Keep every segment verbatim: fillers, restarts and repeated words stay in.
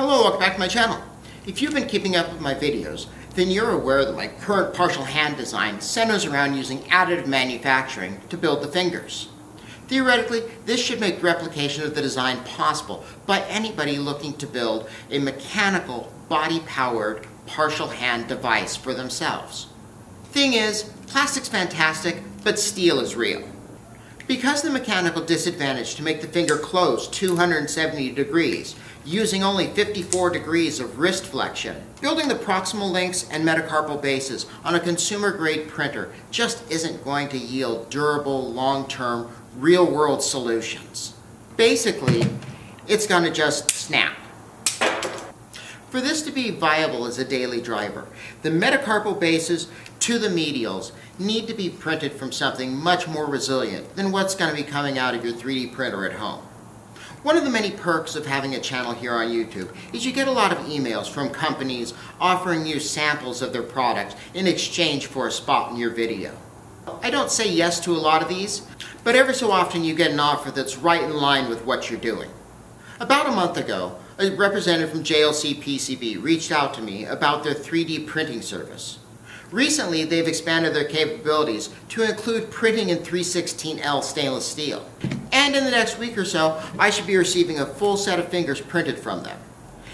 Hello, welcome back to my channel. If you've been keeping up with my videos, then you're aware that my current partial hand design centers around using additive manufacturing to build the fingers. Theoretically, this should make replication of the design possible by anybody looking to build a mechanical, body-powered, partial hand device for themselves. Thing is, plastic's fantastic, but steel is real. Because the mechanical disadvantage to make the finger close two hundred seventy degrees, using only fifty-four degrees of wrist flexion, building the proximal links and metacarpal bases on a consumer-grade printer just isn't going to yield durable, long-term, real-world solutions. Basically, it's going to just snap. For this to be viable as a daily driver, the metacarpal bases to the medials need to be printed from something much more resilient than what's going to be coming out of your three D printer at home. One of the many perks of having a channel here on YouTube is you get a lot of emails from companies offering you samples of their products in exchange for a spot in your video. I don't say yes to a lot of these, but every so often you get an offer that's right in line with what you're doing. About a month ago, a representative from J L C P C B reached out to me about their three D printing service. Recently, they've expanded their capabilities to include printing in three sixteen L stainless steel. And in the next week or so, I should be receiving a full set of fingers printed from them.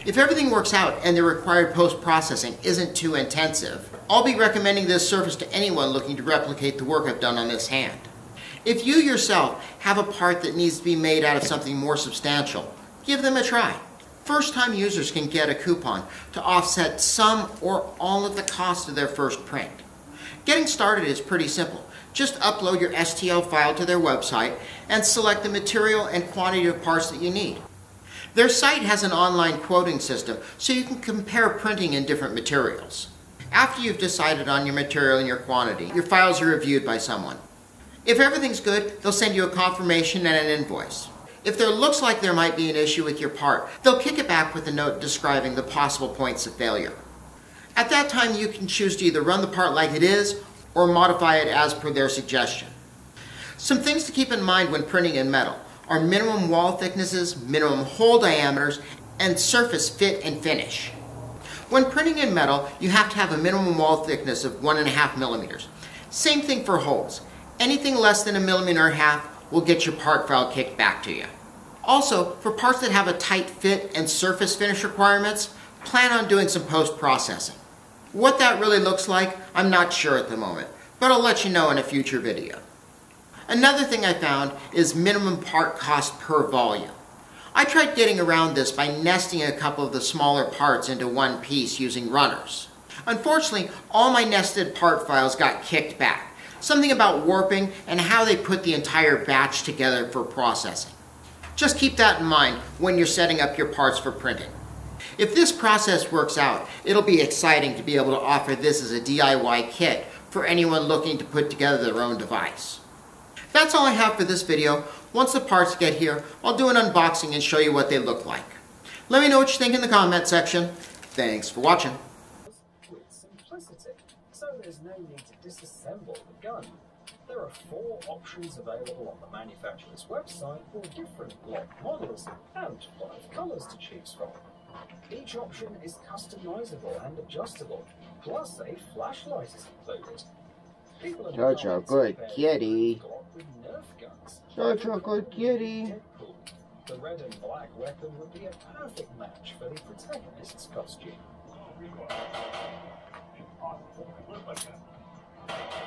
If everything works out and the required post-processing isn't too intensive, I'll be recommending this service to anyone looking to replicate the work I've done on this hand. If you yourself have a part that needs to be made out of something more substantial, give them a try. First-time users can get a coupon to offset some or all of the cost of their first print. Getting started is pretty simple. Just upload your S T L file to their website and select the material and quantity of parts that you need. Their site has an online quoting system, so you can compare printing in different materials. After you've decided on your material and your quantity, your files are reviewed by someone. If everything's good, they'll send you a confirmation and an invoice. If there looks like there might be an issue with your part, they'll kick it back with a note describing the possible points of failure. At that time, you can choose to either run the part like it is or modify it as per their suggestion. Some things to keep in mind when printing in metal are minimum wall thicknesses, minimum hole diameters, and surface fit and finish. When printing in metal, you have to have a minimum wall thickness of one and a half millimeters. Same thing for holes. Anything less than a millimeter and a half will get your part file kicked back to you. Also, for parts that have a tight fit and surface finish requirements, plan on doing some post-processing. What that really looks like, I'm not sure at the moment, but I'll let you know in a future video. Another thing I found is minimum part cost per volume. I tried getting around this by nesting a couple of the smaller parts into one piece using runners. Unfortunately, all my nested part files got kicked back. Something about warping and how they put the entire batch together for processing. Just keep that in mind when you're setting up your parts for printing. If this process works out, it'll be exciting to be able to offer this as a D I Y kit for anyone looking to put together their own device. That's all I have for this video. Once the parts get here, I'll do an unboxing and show you what they look like. Let me know what you think in the comment section. Thanks for watching. There's no need to disassemble the gun. There are four options available on the manufacturer's website for different Glock models and five colours to choose from. Each option is customisable and adjustable, plus a flashlight is included. People are Jojo, good kitty. With Nerf guns. Jojo, good kitty. Deadpool. The red and black weapon would be a perfect match for the protagonist's costume. Look like that.